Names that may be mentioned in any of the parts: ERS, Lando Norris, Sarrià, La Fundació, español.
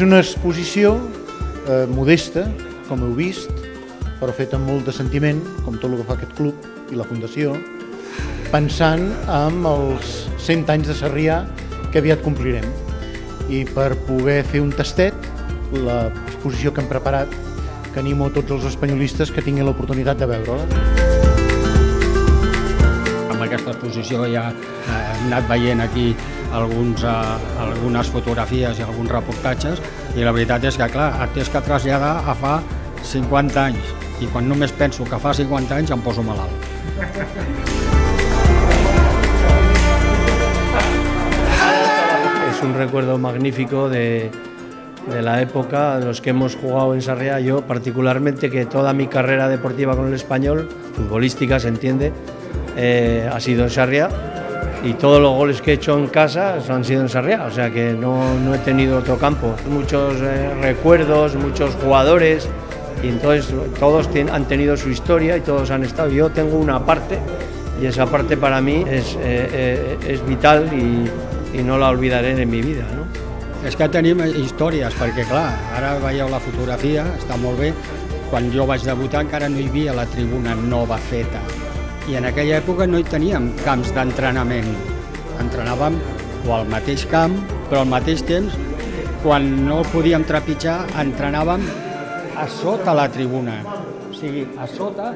És una exposició modesta, com heu vist, però feta amb molt de sentiment, com tot el que fa aquest club i la Fundació, pensant en els 100 anys de Sarrià que aviat complirem. I per poder fer un tastet, l'exposició que hem preparat, que animo a tots els espanyolistes que tinguin l'oportunitat de veure-la. Amb aquesta exposició ja hem anat veient aquí algunes fotografies i alguns reportatges i la veritat és que, clar, et tens que traslladar a fa 50 anys i quan només penso que fa 50 anys em poso malalt. Es un recuerdo magnífico de la época de los que hemos jugado en Sarrià. Yo particularmente, que toda mi carrera deportiva con el Español, futbolística se entiende, ha sido en Sarrià, y todos los goles que he hecho en casa han sido en Sarrià, o sea que no he tenido otro campo. Muchos recuerdos, muchos jugadores, y entonces todos han tenido su historia y todos han estado. Yo tengo una parte y esa parte para mí es vital y no la olvidaré en mi vida, ¿no? És que tenim històries, perquè clar, ara veieu la fotografia, està molt bé. Quan jo vaig debutar encara no hi havia la tribuna nova feta i en aquella època no hi teníem camps d'entrenament. Entrenàvem o al mateix camp, però al mateix temps, quan no podíem trepitjar, entrenàvem a sota la tribuna. O sigui, a sota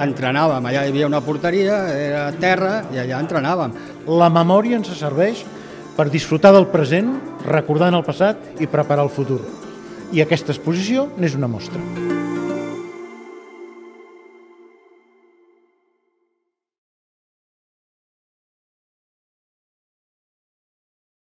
entrenàvem, allà hi havia una porteria, era terra i allà entrenàvem. La memòria ens serveix per disfrutar del present, recordant el passat i preparar el futur. I aquesta exposició n'és una mostra.